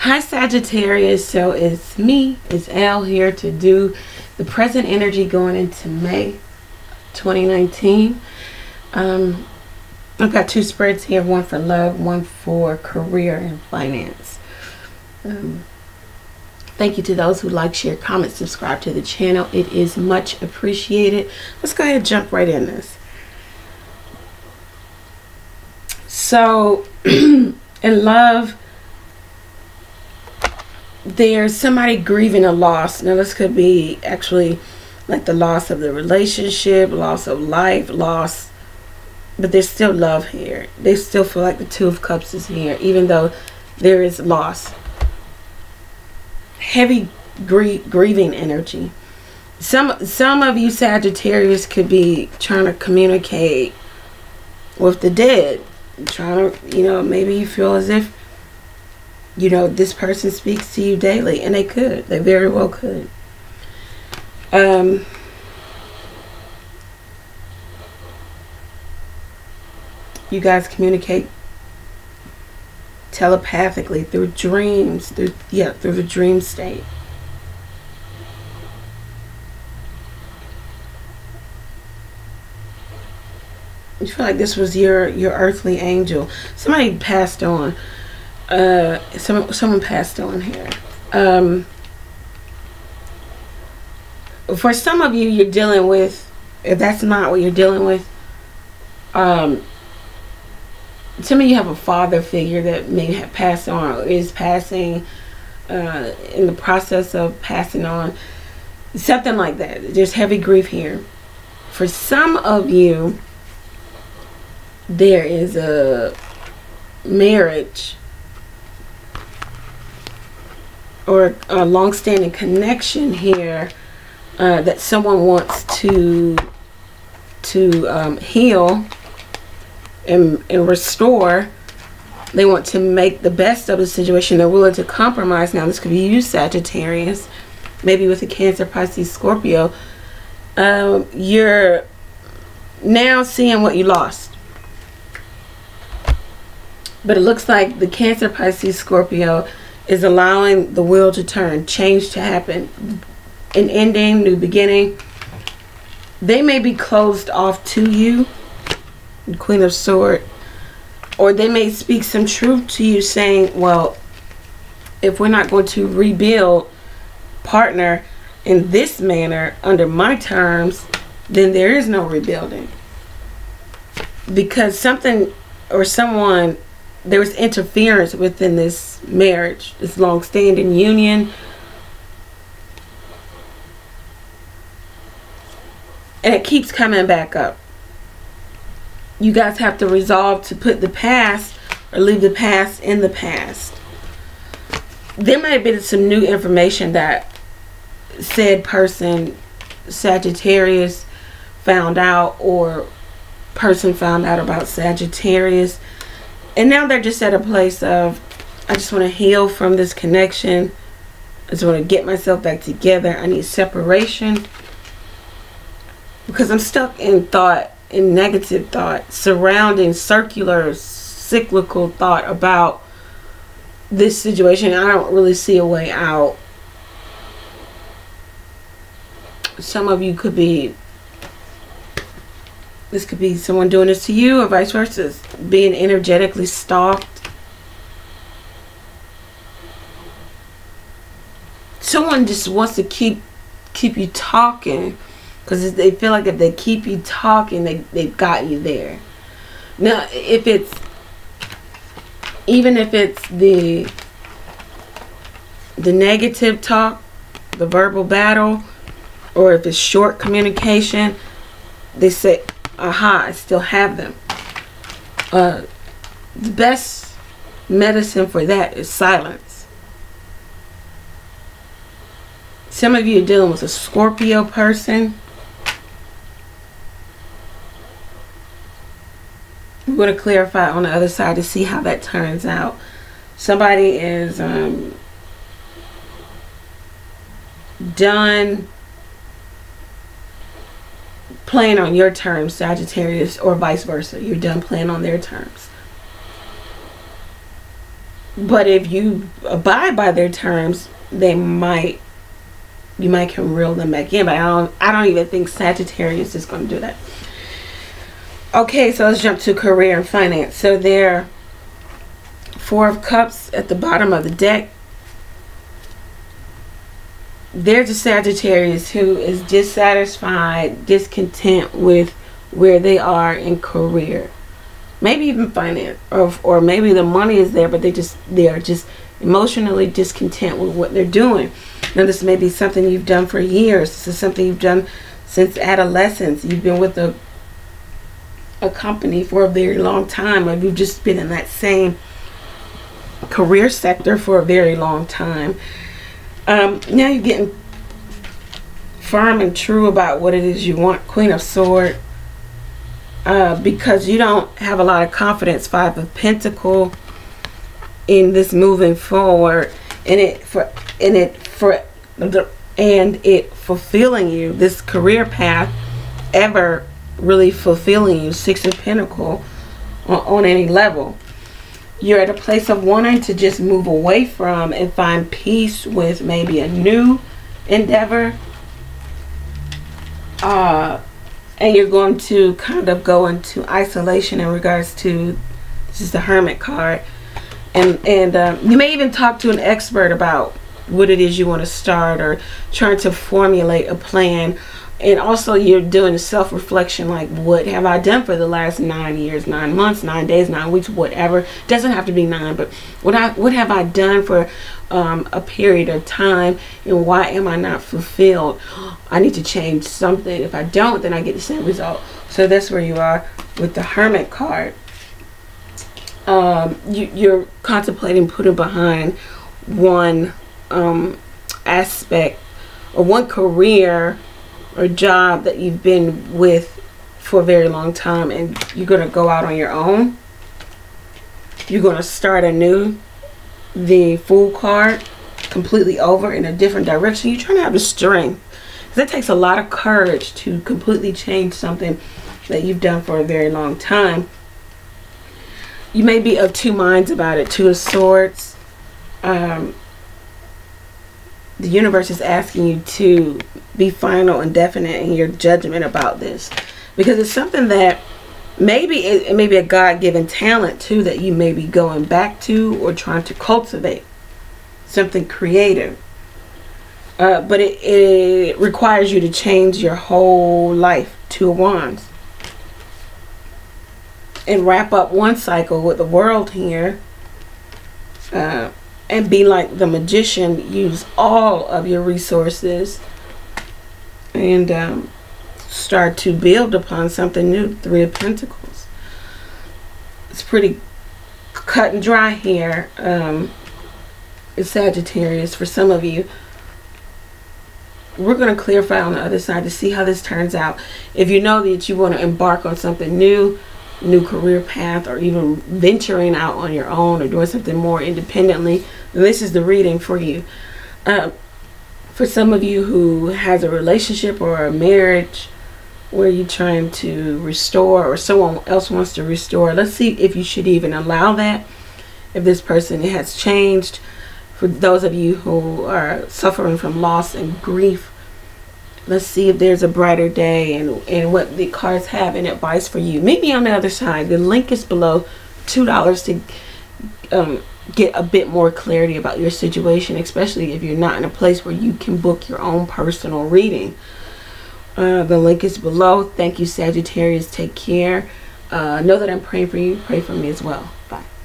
Hi Sagittarius, so it's me, it's Elle here to do the present energy going into May 2019. I've got two spreads here, one for love, one for career and finance. Thank you to those who like, share, comment, subscribe to the channel. It is much appreciated. Let's go ahead and jump right in this. So, in love, there's somebody grieving a loss. Now, this could be actually like the loss of the relationship, loss of life, loss, but there's still love here. They still feel like the Two of Cups is here, even though there is loss. Heavy grieving energy. Some of you Sagittarius could be trying to communicate with the dead, trying to, you know, maybe you feel as if, you know, this person speaks to you daily, and they very well could. You guys communicate telepathically through dreams, through the dream state. You feel like this was your earthly angel. Somebody passed on. Someone passed on here. For some of you, you're dealing with, if that's not what you're dealing with, some of you have a father figure that may have passed on or is passing, in the process of passing on, something like that. There's heavy grief here. For some of you, there is a marriage or a long-standing connection here that someone wants to heal and restore. They want to make the best of the situation. They're willing to compromise. Now, this could be you, Sagittarius, maybe with a Cancer, Pisces, Scorpio. You're now seeing what you lost. But it looks like the Cancer, Pisces, Scorpio is allowing the wheel to turn, change to happen, an ending, new beginning. They may be closed off to you, Queen of Swords, or they may speak some truth to you saying, well, if we're not going to rebuild, partner in this manner under my terms, then there is no rebuilding. Because something or someone, there was interference within this marriage, this long-standing union. And it keeps coming back up. You guys have to resolve to put the past or leave the past in the past. There might have been some new information that said person, Sagittarius, found out, or person found out about Sagittarius. And now they're just at a place of, I just want to heal from this connection. I just want to get myself back together. I need separation. Because I'm stuck in thought, in negative thought, surrounding circular, cyclical thought about this situation. I don't really see a way out. Some of you could be, this could be someone doing this to you, or vice versa, being energetically stalked. Someone just wants to keep you talking, because they feel like if they keep you talking, they've got you there. Now, if it's, even if it's the negative talk, the verbal battle, or if it's short communication, they say, aha, I still have them. The best medicine for that is silence. Some of you are dealing with a Scorpio person. We're going to clarify on the other side to see how that turns out. Somebody is done playing on your terms, Sagittarius, or vice versa. You're done playing on their terms. But if you abide by their terms, you might can reel them back in. But I don't even think Sagittarius is going to do that. Okay, so let's jump to career and finance. So their Four of Cups at the bottom of the deck. There's a Sagittarius who is dissatisfied, discontent with where they are in career, maybe even finance, or maybe the money is there, but they are just emotionally discontent with what they're doing. Now, this may be something you've done for years. This is something you've done since adolescence. You've been with a company for a very long time, or you've just been in that same career sector for a very long time. Now you're getting firm and true about what it is you want. Queen of Swords. Because you don't have a lot of confidence. Five of Pentacles in this moving forward. And it fulfilling you. This career path ever really fulfilling you. Six of Pentacles on any level. You're at a place of wanting to just move away from and find peace with maybe a new endeavor. And you're going to kind of go into isolation in regards to, this is the Hermit card. And you may even talk to an expert about what it is you want to start, or trying to formulate a plan. And also you're doing a self-reflection, like, what have I done for the last 9 years, 9 months, 9 days, 9 weeks, whatever. Doesn't have to be 9, but what have I done for a period of time, and why am I not fulfilled? I need to change something. If I don't, then I get the same result. So that's where you are with the Hermit card. You're contemplating putting behind one aspect or one career or job that you've been with for a very long time, and you're going to go out on your own. You're going to start anew. The Fool card, completely over in a different direction. You're trying to have the strength, because it takes a lot of courage to completely change something that you've done for a very long time. You may be of two minds about it. Two of Swords. The universe is asking you to be final and definite in your judgment about this, because it's something that maybe it may be a God-given talent too, that you may be going back to or trying to cultivate something creative. But it requires you to change your whole life. Two of Wands, and wrap up one cycle with the World here. And be like the Magician, use all of your resources and start to build upon something new. Three of Pentacles. It's pretty cut and dry here. It's Sagittarius for some of you. We're going to clarify on the other side to see how this turns out. If you know that you want to embark on something new career path, or even venturing out on your own, or doing something more independently, this is the reading for you. For some of you who has a relationship or a marriage where you're trying to restore, or someone else wants to restore, let's see if you should even allow that, if this person has changed. For those of you who are suffering from loss and grief, let's see if there's a brighter day, and what the cards have in advice for you. Meet me on the other side. The link is below. $2 to get a bit more clarity about your situation, especially if you're not in a place where you can book your own personal reading. The link is below. Thank you, Sagittarius. Take care. Know that I'm praying for you. Pray for me as well. Bye.